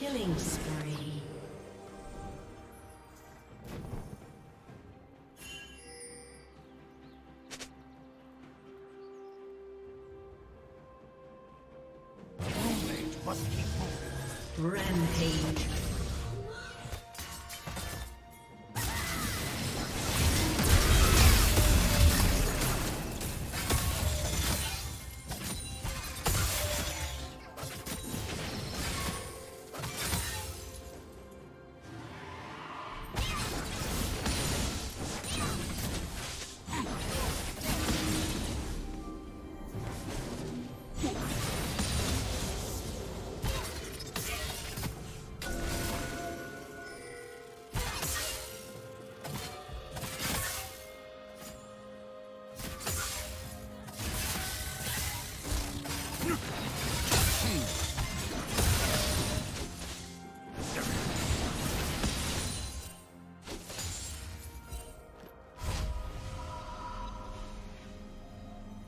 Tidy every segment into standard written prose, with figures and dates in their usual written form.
Killing spree. Rampage.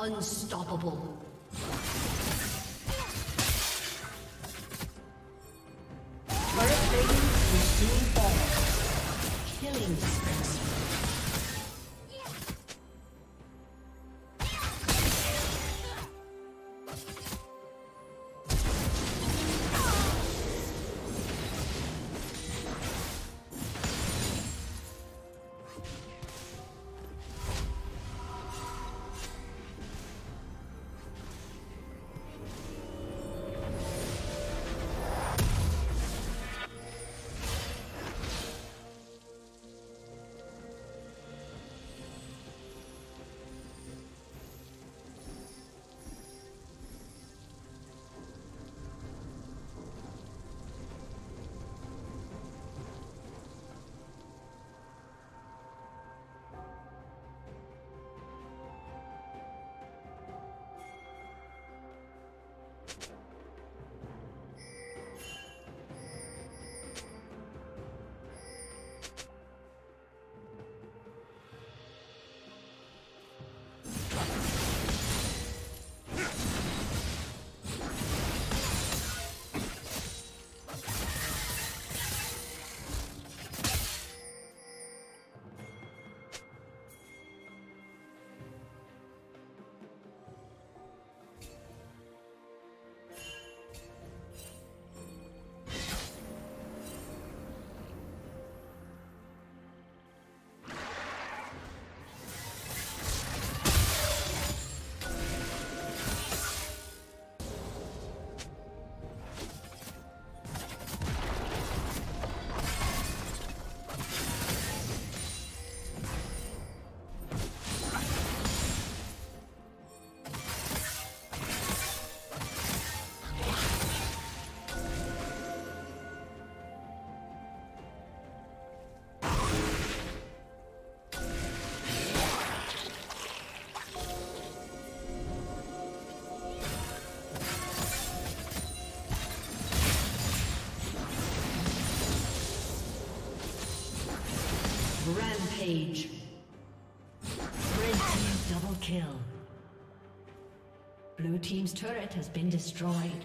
Unstoppable. Rampage. Red team double kill. Blue team's turret has been destroyed.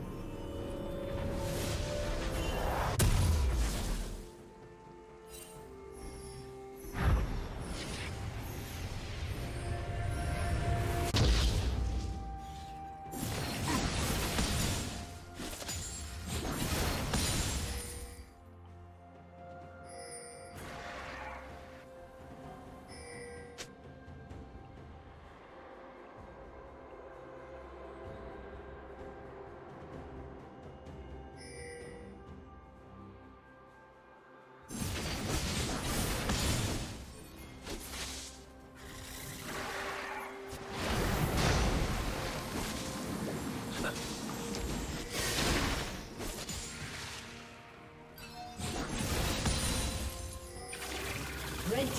Blue team's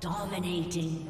Dominating.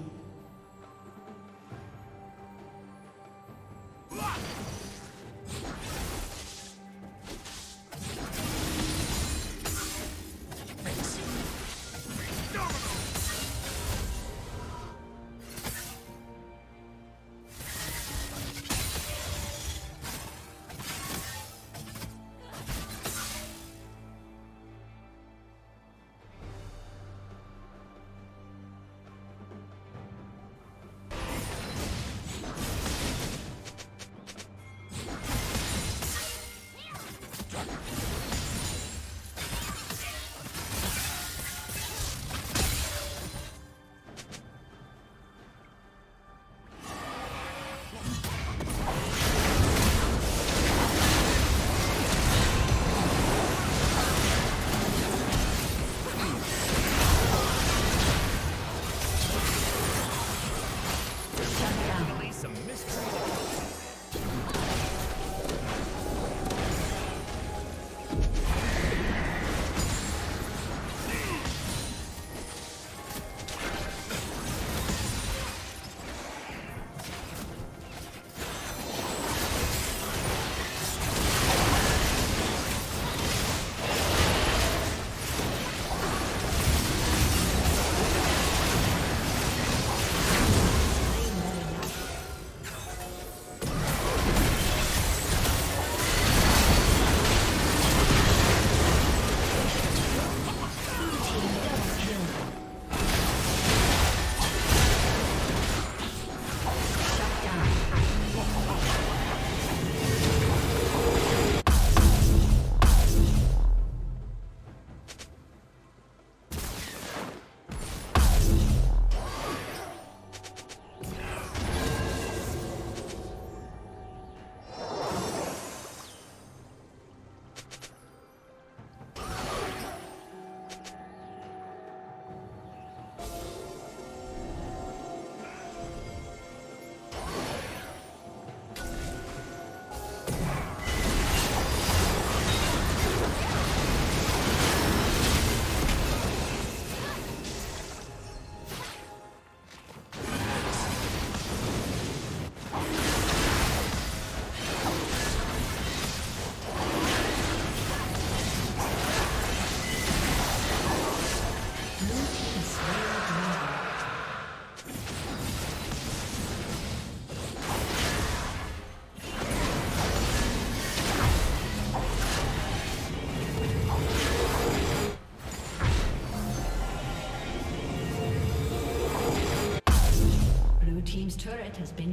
team's turret has been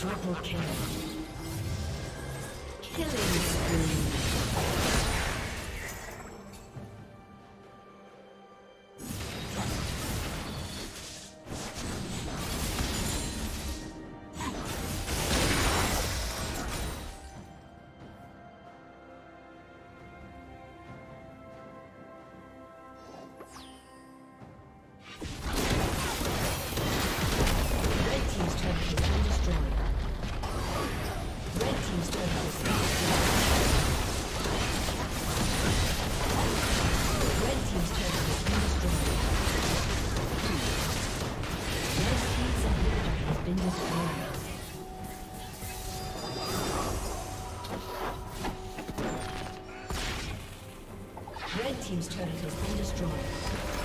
Double kill. Killing spree. Red team's turret has been destroyed.